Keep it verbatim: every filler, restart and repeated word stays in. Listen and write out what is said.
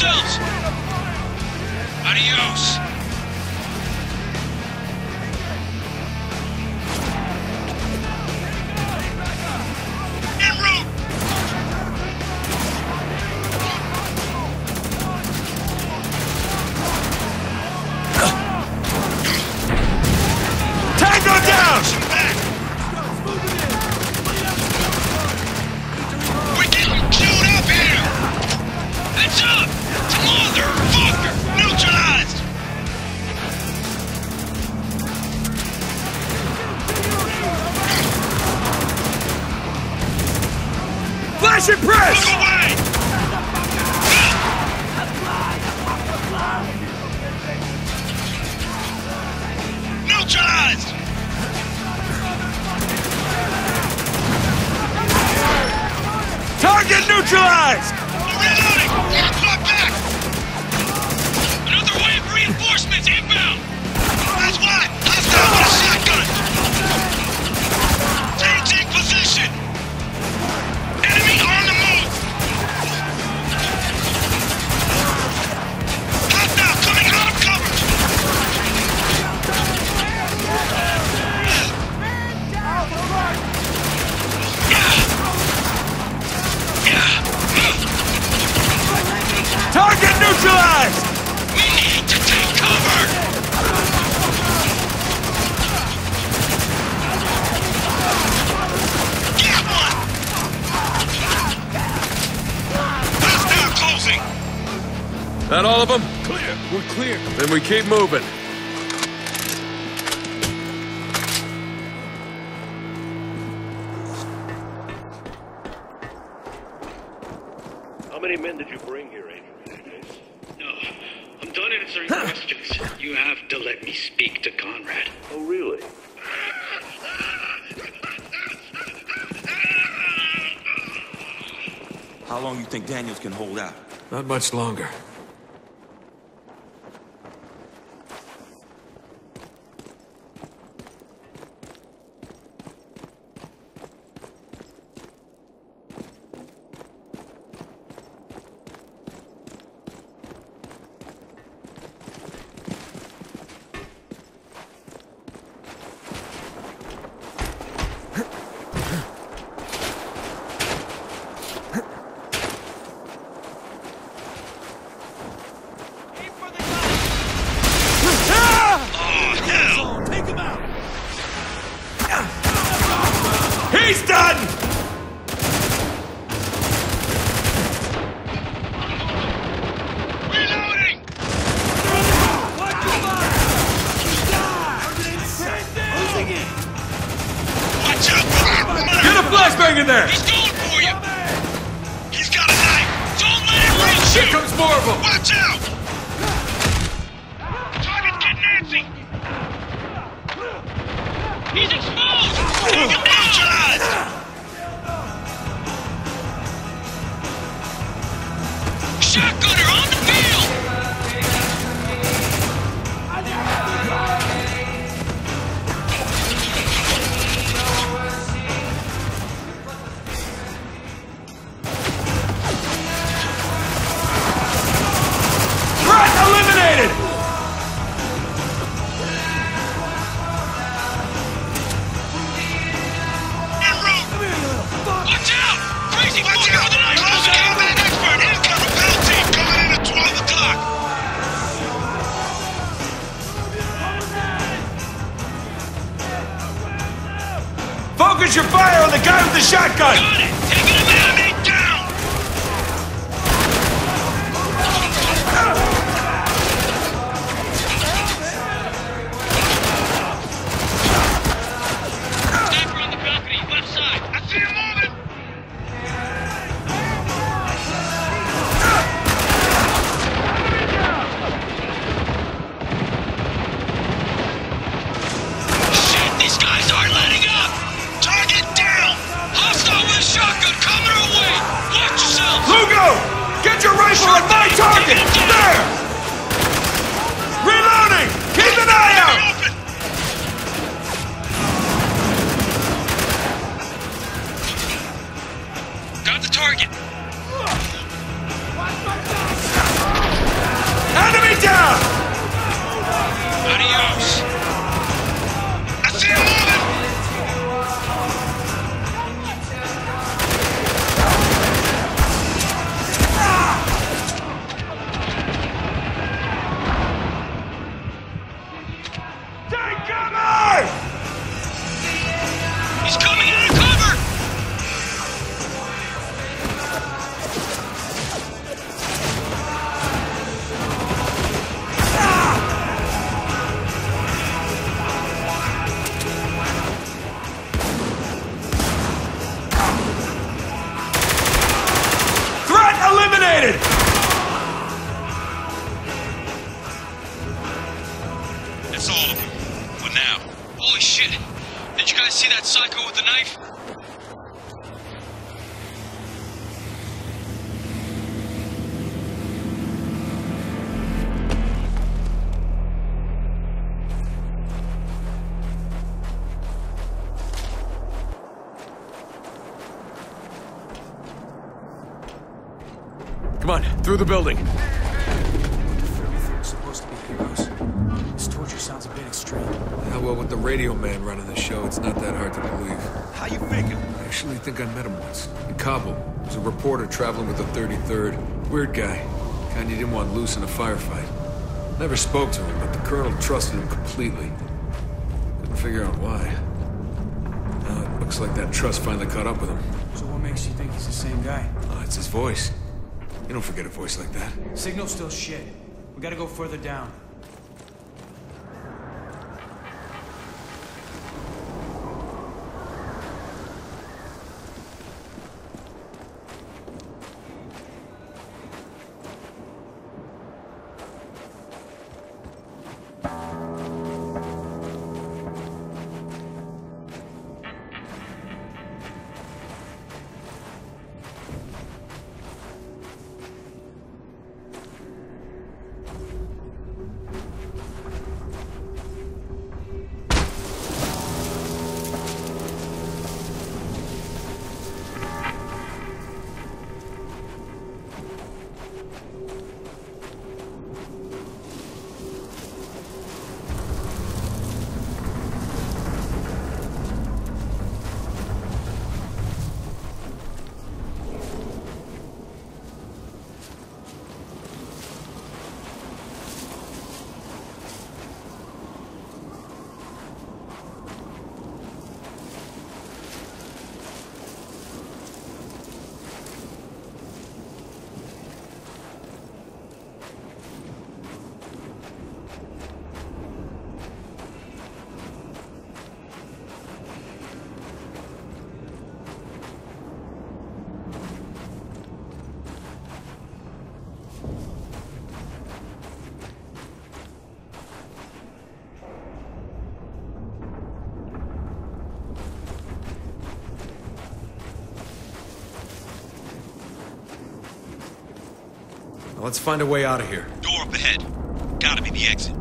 yourselves! Adios! Flash and press! Look away! Neutralized! Target neutralized! Reloading! Get caught back! Another wave of reinforcements inbound! That's why! Hostile with a shotgun! Take position! Target neutralized! We need to take cover! Get one! Hostile closing! That all of them? Clear. We're clear. Then we keep moving. How many men did you bring here, Andrew? No, I'm done answering questions. You have to let me speak to Conrad. Oh, really? How long do you think Daniels can hold out? Not much longer. He's done! Reloading! Watch out! Get a flashbang in there! He's going for you! He's got a knife! Don't let him reach you! Here comes more of them! Watch out! Target get Nancy! He's exposed! Take him down! Shotgunner on the field! Threat eliminated! En route! Watch out! Crazy watch out! Focus your fire on the guy with the shotgun! Got it! Taking him out! Eight down! Sniper on the balcony, left side! I see him moving! Shit, these guys aren't letting up! Shotgun coming away! eliminated! That's all of them. For now. Holy shit! Did you guys see that psycho with the knife? Come on, through the building. We're supposed to be heroes. This torture sounds a bit extreme. Yeah, well, with the radio man running the show, it's not that hard to believe. How you figure? I actually think I met him once. In Kabul. He was a reporter traveling with the thirty-third. Weird guy. Kind you didn't want loose in a firefight. Never spoke to him, but the colonel trusted him completely. Couldn't figure out why. Now it looks like that trust finally caught up with him. So what makes you think he's the same guy? Oh, it's his voice. You don't forget a voice like that. Signal's still shit. We gotta go further down. Let's find a way out of here. Door up ahead. Gotta be the exit.